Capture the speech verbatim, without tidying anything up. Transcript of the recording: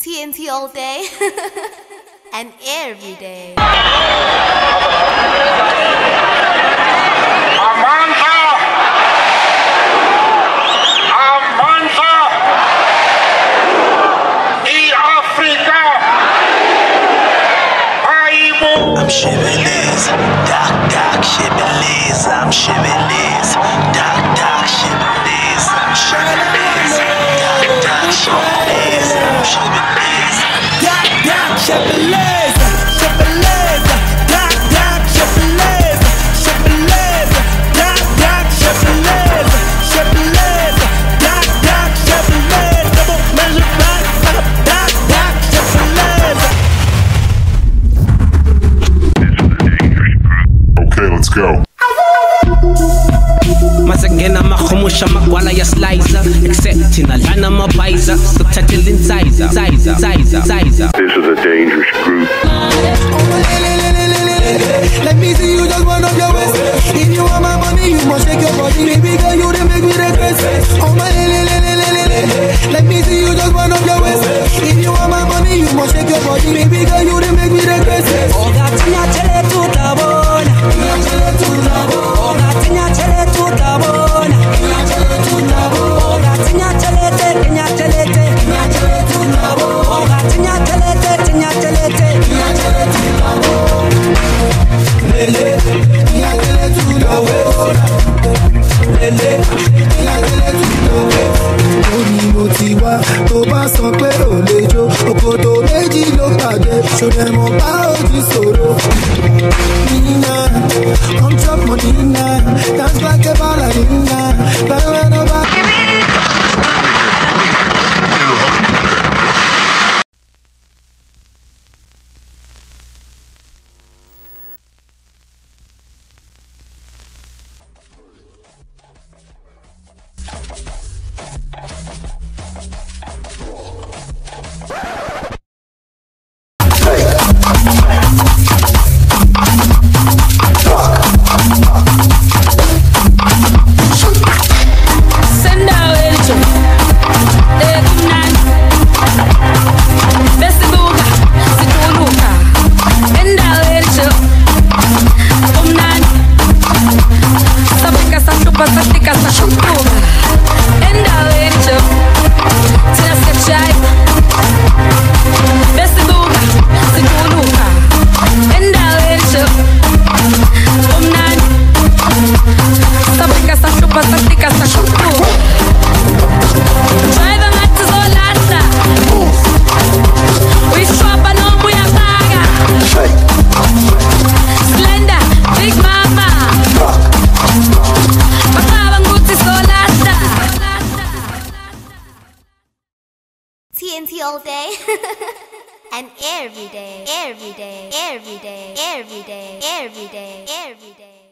T N T all day and every day. I'm shibboleth, doc doc shibboleth, I'm shibboleth, doc doc shibboleth, I'm shibboleth, doc doc shibboleth, I'm shibboleth, doc doc shibboleth, shibboleth, doc doc shibboleth, shibboleth, doc doc shibboleth, shibboleth, doc doc shibboleth, double measure back, doc doc shibboleth. Let's go. Masagena makhmusha makwala ya slicer, except in a lana mabiza, subtitle in size, size, size, size. This is a dangerous group. Let me see you just one of your ways. If you want my money, you must take your body. Baby girl, you didn't make me regress. Oh my, let me see you just one of your ways. If you want my money, you must take your body. Baby girl, you didn't make me regress. Oh, that's not tell it to love. T N T all day and every day, every day, every day, every day, every day, every day.